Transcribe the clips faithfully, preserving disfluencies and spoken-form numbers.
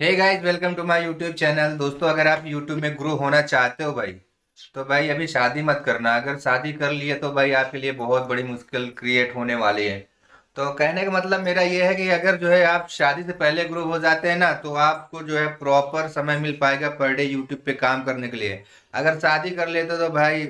Hey guys, welcome to my YouTube channel. दोस्तों, अगर आप यूट्यूब में ग्रो होना चाहते हो भाई, तो भाई अभी शादी मत करना। अगर शादी कर लिए तो भाई आपके लिए बहुत बड़ी मुश्किल क्रिएट होने वाली है। तो कहने का मतलब मेरा ये है कि अगर जो है आप शादी से पहले ग्रो हो जाते हैं ना, तो आपको जो है प्रॉपर समय मिल पाएगा पर डे यूट्यूब पे काम करने के लिए। अगर शादी कर लेते तो भाई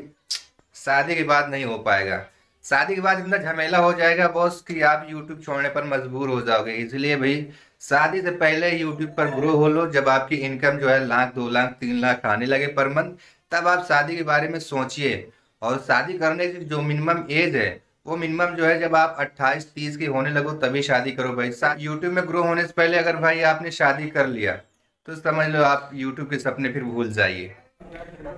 शादी के बाद नहीं हो पाएगा। शादी के बाद इतना झमेला हो जाएगा बॉस कि आप यूट्यूब छोड़ने पर मजबूर हो जाओगे। इसलिए भाई शादी से पहले यूट्यूब पर ग्रो हो लो। जब आपकी इनकम जो है लाख दो लाख तीन लाख आने लगे पर मंथ, तब आप शादी के बारे में सोचिए। और शादी करने की जो मिनिमम एज है, वो मिनिमम जो है जब आप अट्ठाईस तीस के होने लगो तभी शादी करो भाई। यूट्यूब में ग्रो होने से पहले अगर भाई आपने शादी कर लिया तो समझ लो आप यूट्यूब के सपने फिर भूल जाइए।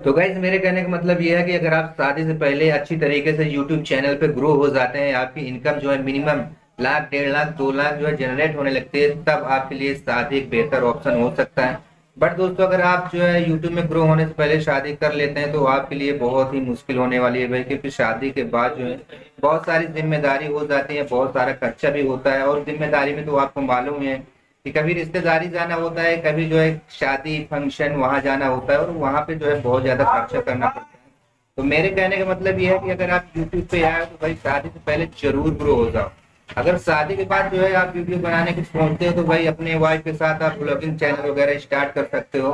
तो गाइस, मेरे कहने का मतलब यह है कि अगर आप शादी से पहले अच्छी तरीके से यूट्यूब चैनल पे ग्रो हो जाते हैं, आपकी इनकम जो है मिनिमम लाख डेढ़ लाख दो लाख जो है जनरेट होने लगती है, तब आपके लिए शादी एक बेहतर ऑप्शन हो सकता है। बट दोस्तों, अगर आप जो है यूट्यूब में ग्रो होने से पहले शादी कर लेते हैं तो आपके लिए बहुत ही मुश्किल होने वाली है भाई, क्योंकि शादी के बाद जो है बहुत सारी जिम्मेदारी हो जाती है, बहुत सारा खर्चा भी होता है। और जिम्मेदारी में तो आपको मालूम है कि कभी रिश्तेदारी जाना होता है, कभी जो है शादी फंक्शन वहाँ जाना होता है, और वहाँ पे जो है बहुत ज़्यादा खर्चा करना पड़ता है। तो मेरे कहने का मतलब ये है कि अगर आप यूट्यूब पे आए तो भाई शादी से पहले जरूर ग्रो हो जाओ। अगर शादी के बाद जो है आप वीडियो बनाने की सोचते हो तो भाई अपने वाइफ के साथ आप ब्लॉगिंग चैनल वगैरह स्टार्ट कर सकते हो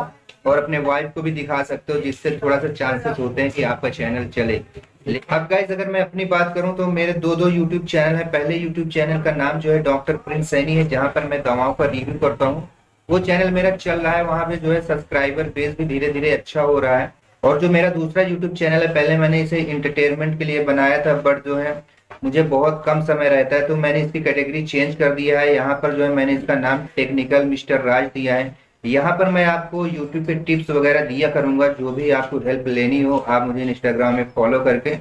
और अपने वाइफ को भी दिखा सकते हो, जिससे थोड़ा सा चांसेस होते हैं कि आपका चैनल चले। अब गाइस, अगर मैं अपनी बात करूं तो मेरे दो दो यूट्यूब चैनल है। पहले यूट्यूब चैनल का नाम जो है डॉक्टर प्रिंस सैनी है, जहां पर मैं दवाओं का रिव्यू करता हूं। वो चैनल मेरा चल रहा है, वहां पे जो है सब्सक्राइबर बेस भी धीरे धीरे अच्छा हो रहा है। और जो मेरा दूसरा यूट्यूब चैनल है, पहले मैंने इसे इंटरटेनमेंट के लिए बनाया था, बट जो है मुझे बहुत कम समय रहता है तो मैंने इसकी कैटेगरी चेंज कर दिया है। यहाँ पर जो है मैंने इसका नाम टेक्निकल मिस्टर राज दिया है। यहाँ पर मैं आपको यूट्यूब पे टिप्स वगैरह दिया करूंगा। जो भी आपको हेल्प लेनी हो, आप मुझे इंस्टाग्राम में फॉलो करके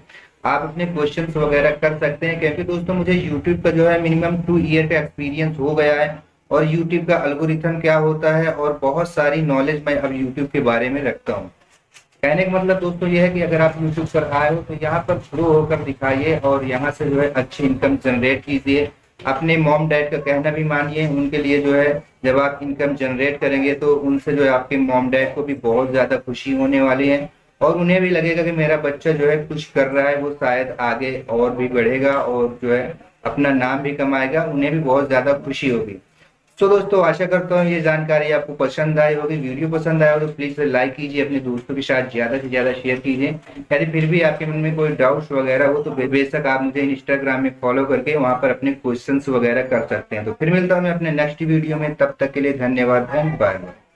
आप अपने क्वेश्चंस वगैरह कर सकते हैं, क्योंकि दोस्तों मुझे यूट्यूब का जो है मिनिमम टू ईयर का एक्सपीरियंस हो गया है और यूट्यूब का एल्गोरिथम क्या होता है और बहुत सारी नॉलेज मैं अब यूट्यूब के बारे में रखता हूँ। कहने का मतलब दोस्तों ये है कि अगर आप यूट्यूब पर आए हो तो यहाँ पर ग्रो होकर दिखाइए और यहाँ से जो है अच्छी इनकम जनरेट कीजिए। अपने मॉम डैड का कहना भी मानिए। उनके लिए जो है जब आप इनकम जनरेट करेंगे तो उनसे जो है आपके मॉम डैड को भी बहुत ज़्यादा खुशी होने वाली है और उन्हें भी लगेगा कि मेरा बच्चा जो है कुछ कर रहा है, वो शायद आगे और भी बढ़ेगा और जो है अपना नाम भी कमाएगा। उन्हें भी बहुत ज़्यादा खुशी होगी। तो दोस्तों, आशा करता हूँ ये जानकारी आपको पसंद आई होगी। वीडियो पसंद आया हो तो प्लीज़ लाइक कीजिए, अपने दोस्तों के साथ ज़्यादा से ज़्यादा शेयर कीजिए। यदि फिर भी आपके मन में कोई डाउट्स वगैरह हो तो बेशक आप मुझे इंस्टाग्राम में फॉलो करके वहाँ पर अपने क्वेश्चंस वगैरह कर सकते हैं। तो फिर मिलता हूँ मैं अपने नेक्स्ट वीडियो में। तब तक के लिए धन्यवाद। धन्यवाद।